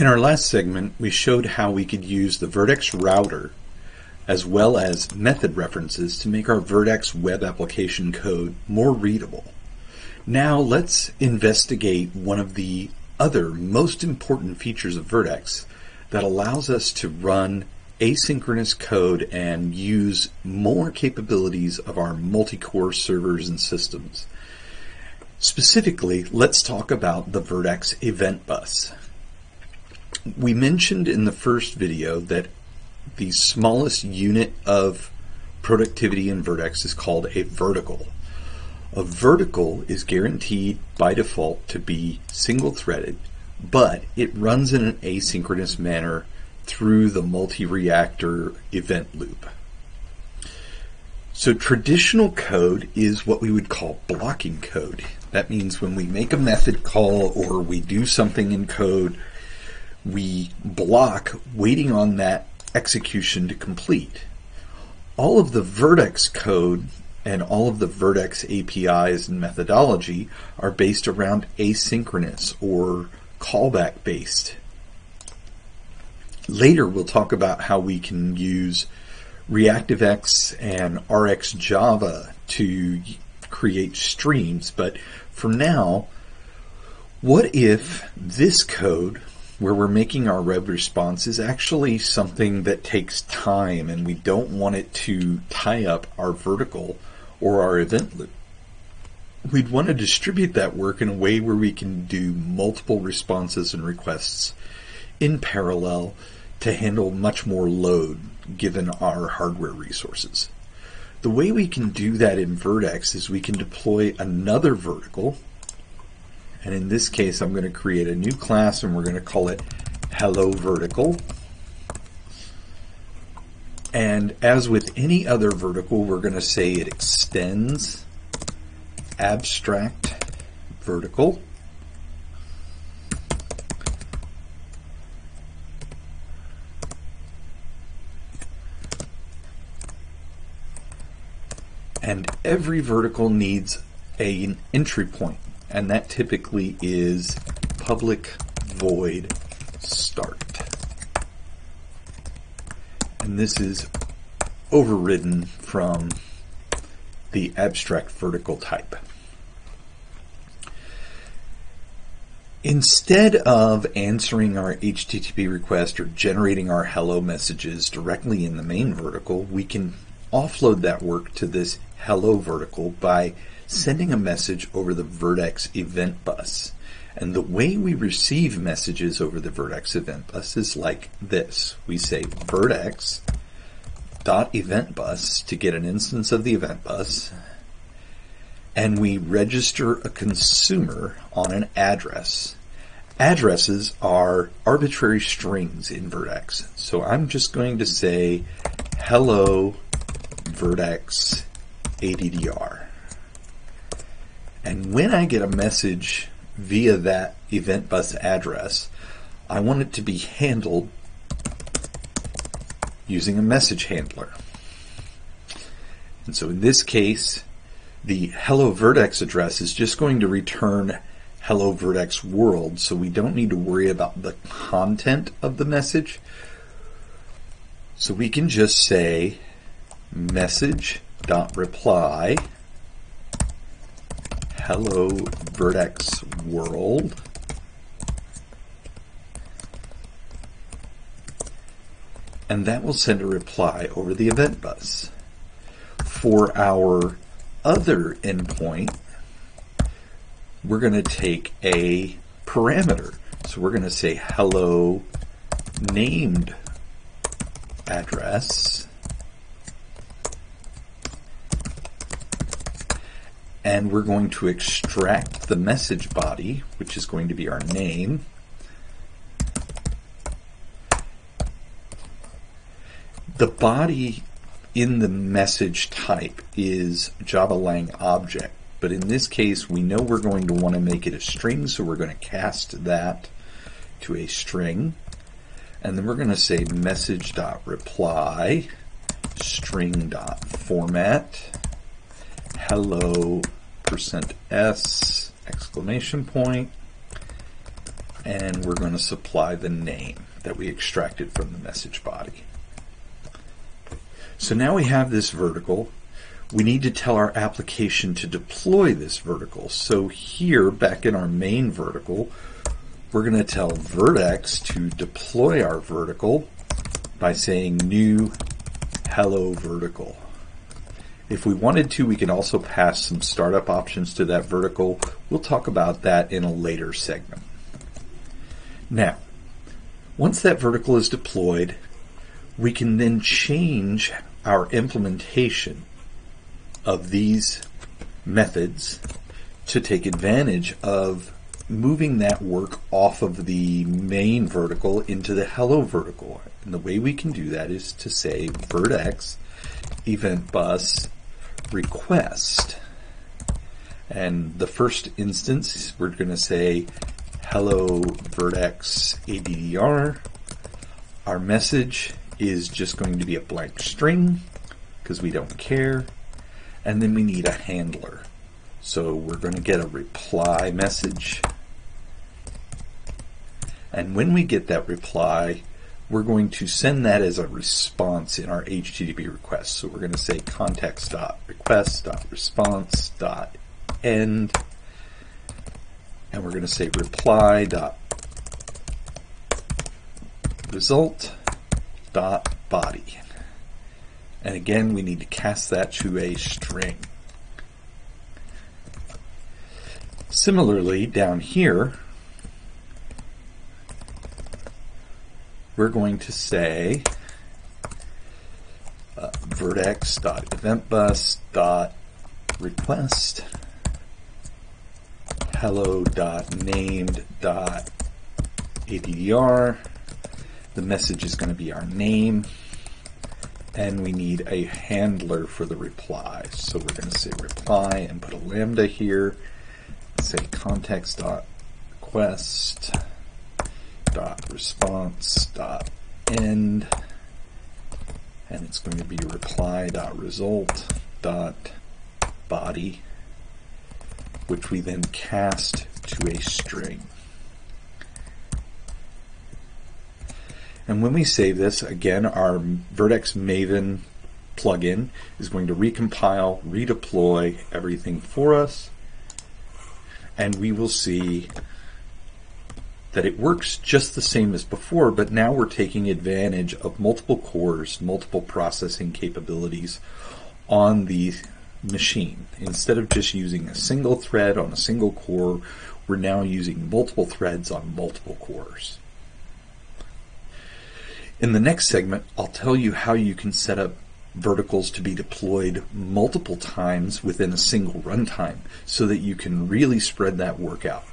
In our last segment, we showed how we could use the Vertex router as well as method references to make our Vertex web application code more readable. Now let's investigate one of the other most important features of Vertex that allows us to run asynchronous code and use more capabilities of our multi-core servers and systems. Specifically, let's talk about the Vertex event bus. We mentioned in the first video that the smallest unit of productivity in Vertex is called a vertical. A vertical is guaranteed by default to be single-threaded, but it runs in an asynchronous manner through the multi-reactor event loop. So traditional code is what we would call blocking code. That means when we make a method call or we do something in code, we block waiting on that execution to complete. All of the Vertex code and all of the Vertex APIs and methodology are based around asynchronous or callback based. Later we'll talk about how we can use ReactiveX and RxJava to create streams, but for now, what if this code where we're making our web response is actually something that takes time and we don't want it to tie up our vertical or our event loop? We'd want to distribute that work in a way where we can do multiple responses and requests in parallel to handle much more load given our hardware resources. The way we can do that in Vertex is we can deploy another vertical, and in this case I'm going to create a new class and we're going to call it Hello Vertical. And as with any other vertical, we're going to say it extends abstract vertical. And every vertical needs an entry point, and that typically is public void start. And this is overridden from the abstract vertical type. Instead of answering our HTTP request or generating our hello messages directly in the main vertical, we can offload that work to this Hello Vertical by sending a message over the Vertex event bus. And the way we receive messages over the Vertex event bus is like this. We say vertex.eventbus to get an instance of the event bus, and we register a consumer on an address. Addresses are arbitrary strings in Vertex. So I'm just going to say hello Vertex ADDR. And when I get a message via that event bus address, I want it to be handled using a message handler. And so in this case, the Hello Vertex address is just going to return Hello Vertex World, so we don't need to worry about the content of the message. So we can just say message.reply hello Vertex World, and that will send a reply over the event bus. For our other endpoint, we're going to take a parameter, so we're going to say hello named address, and we're going to extract the message body, which is going to be our name. The body in the message type is Java-Lang object, but in this case we know we're going to want to make it a string, so we're going to cast that to a string, and then we're going to say message.reply string.format hello %s! and we're going to supply the name that we extracted from the message body. So now we have this vertical. We need to tell our application to deploy this vertical. So here, back in our main vertical, we're going to tell Vertex to deploy our vertical by saying new hello vertical. If we wanted to, we can also pass some startup options to that vertical. We'll talk about that in a later segment. Now, once that vertical is deployed, we can then change our implementation of these methods to take advantage of moving that work off of the main vertical into the hello vertical. And the way we can do that is to say vertex event bus request. And the first instance, we're going to say hello vertex addr. Our message is just going to be a blank string because we don't care. And then we need a handler. So we're going to get a reply message. And when we get that reply, we're going to send that as a response in our HTTP request. So we're going to say context.request.response.end. And we're going to say reply.result.body. And again, we need to cast that to a string. Similarly, down here, we're going to say vertex.eventbus.request hello.named.addr. The message is going to be our name. And we need a handler for the reply. So we're going to say reply and put a lambda here. Say context.request.response.end. And it's going to be reply.result.body, which we then cast to a string. And when we save this, again, our Vertex Maven plugin is going to recompile, redeploy everything for us. And we will see that it works just the same as before, but now we're taking advantage of multiple cores, multiple processing capabilities on the machine. Instead of just using a single thread on a single core, we're now using multiple threads on multiple cores. In the next segment, I'll tell you how you can set up verticals to be deployed multiple times within a single runtime so that you can really spread that work out.